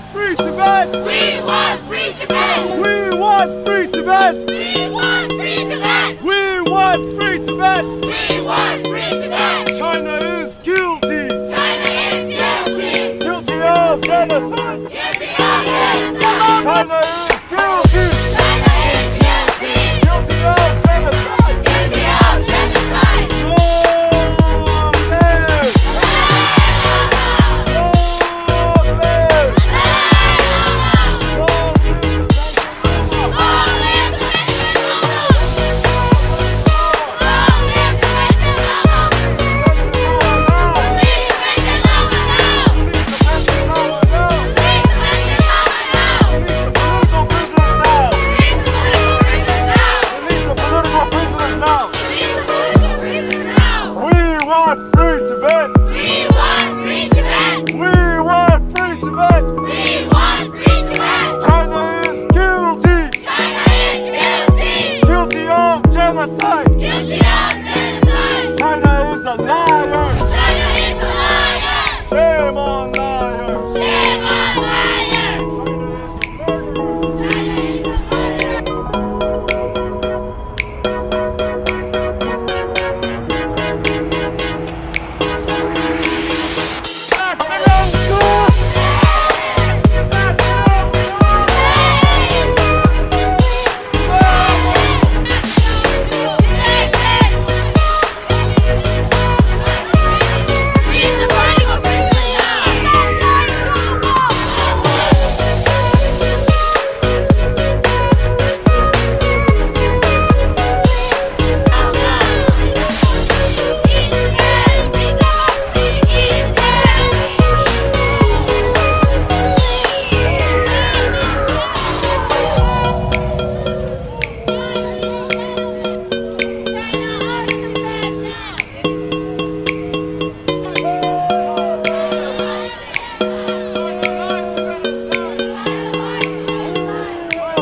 want free Tibet! We want free Tibet! We want free Tibet! We want free Tibet! We want free Tibet! We want free Tibet! China is guilty! China is guilty! Guilty of genocide! Guilty of genocide! China is guilty! China is guilty! Guilty of genocide! Guilty of genocide!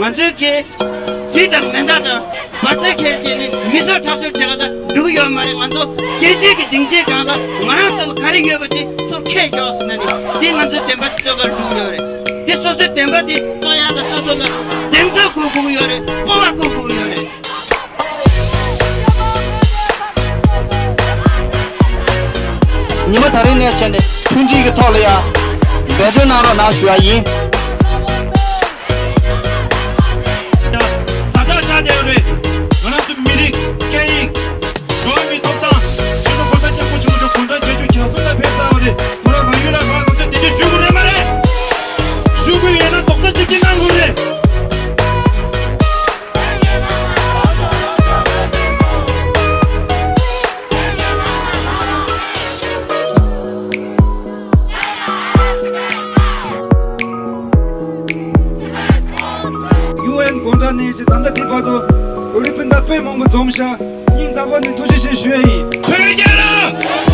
만족해, 지금 맨다도 만족해지니 미소 자수 제가다 누구 연말에 만도 계속이 등지에 가다 말았던 가리기업이 속해 줬으니 뒤만도 땜받이 저걸 두려래 뒤소스 땜받이 또야다 소소가 땜도 고구요래 꼬마 고구요래 니마 다른 애 전에 춘지 이거 털어야 매주 나로 나셔야 이 Don't be afraid, Mongol. Don't be shy. You are the one who is in the way. Put it down.